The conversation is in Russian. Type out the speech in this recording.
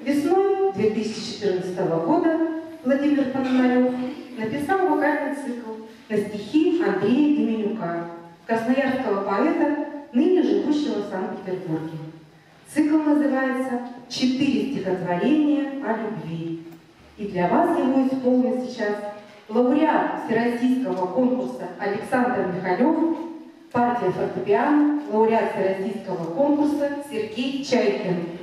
Весной 2014 года Владимир Пономарёв написал вокальный цикл на стихи Андрея Деменюка, красноярского поэта, ныне живущего в Санкт-Петербурге. Цикл называется «Четыре стихотворения о любви». И для вас его исполнит сейчас лауреат Всероссийского конкурса Александр Михалёв, партия фортепиано, лауреат Всероссийского конкурса Сергей Чайкин.